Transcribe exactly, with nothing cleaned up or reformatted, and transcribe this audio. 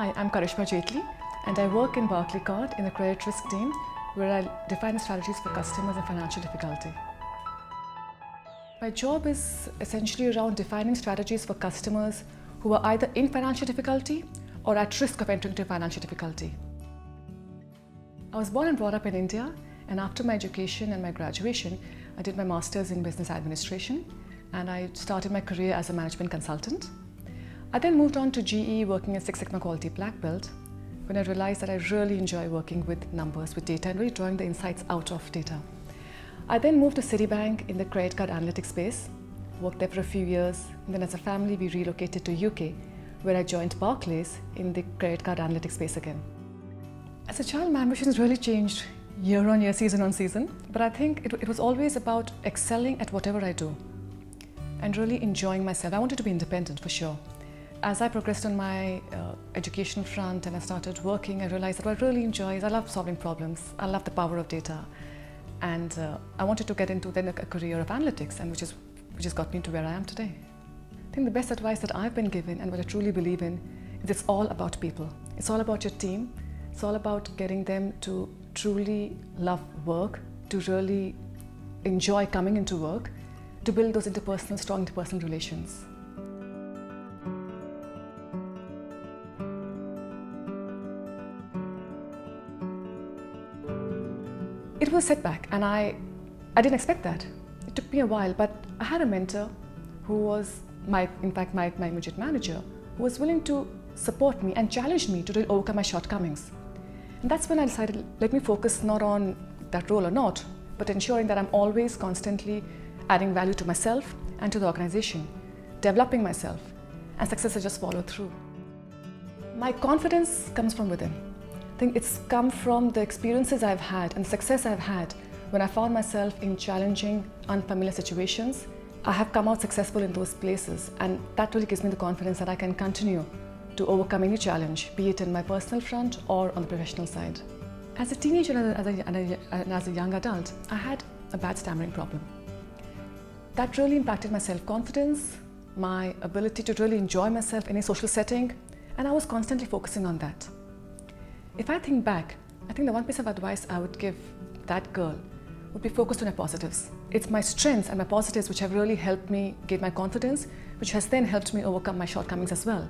Hi, I'm Karishma Jaitly and I work in Barclaycard in the credit risk team where I define strategies for customers in financial difficulty. My job is essentially around defining strategies for customers who are either in financial difficulty or at risk of entering into financial difficulty. I was born and brought up in India, and after my education and my graduation, I did my master's in business administration and I started my career as a management consultant. I then moved on to G E working in Six Sigma Quality Black Belt when I realized that I really enjoy working with numbers, with data, and really drawing the insights out of data. I then moved to Citibank in the credit card analytics space, worked there for a few years, and then as a family we relocated to U K where I joined Barclays in the credit card analytics space again. As a child, my ambitions really changed year on year, season on season, but I think it, it was always about excelling at whatever I do and really enjoying myself. I wanted to be independent for sure. As I progressed on my uh, education front and I started working, I realized that what I really enjoy is I love solving problems, I love the power of data, and uh, I wanted to get into then a career of analytics, and which, is, which has got me to where I am today. I think the best advice that I've been given and what I truly believe in is it's all about people. It's all about your team, it's all about getting them to truly love work, to really enjoy coming into work, to build those interpersonal, strong interpersonal relations. It was a setback and I, I didn't expect that. It took me a while, but I had a mentor who was, my, in fact, my, my immediate manager, who was willing to support me and challenge me to really overcome my shortcomings. And that's when I decided, let me focus not on that role or not, but ensuring that I'm always constantly adding value to myself and to the organization, developing myself, and success has just followed through. My confidence comes from within. I think it's come from the experiences I've had and success I've had when I found myself in challenging, unfamiliar situations. I have come out successful in those places, and that really gives me the confidence that I can continue to overcome any challenge, be it in my personal front or on the professional side. As a teenager and as a, and a, and as a young adult, I had a bad stammering problem. That really impacted my self-confidence, my ability to really enjoy myself in a social setting, and I was constantly focusing on that. If I think back, I think the one piece of advice I would give that girl would be focused on her positives. It's my strengths and my positives which have really helped me gain my confidence, which has then helped me overcome my shortcomings as well.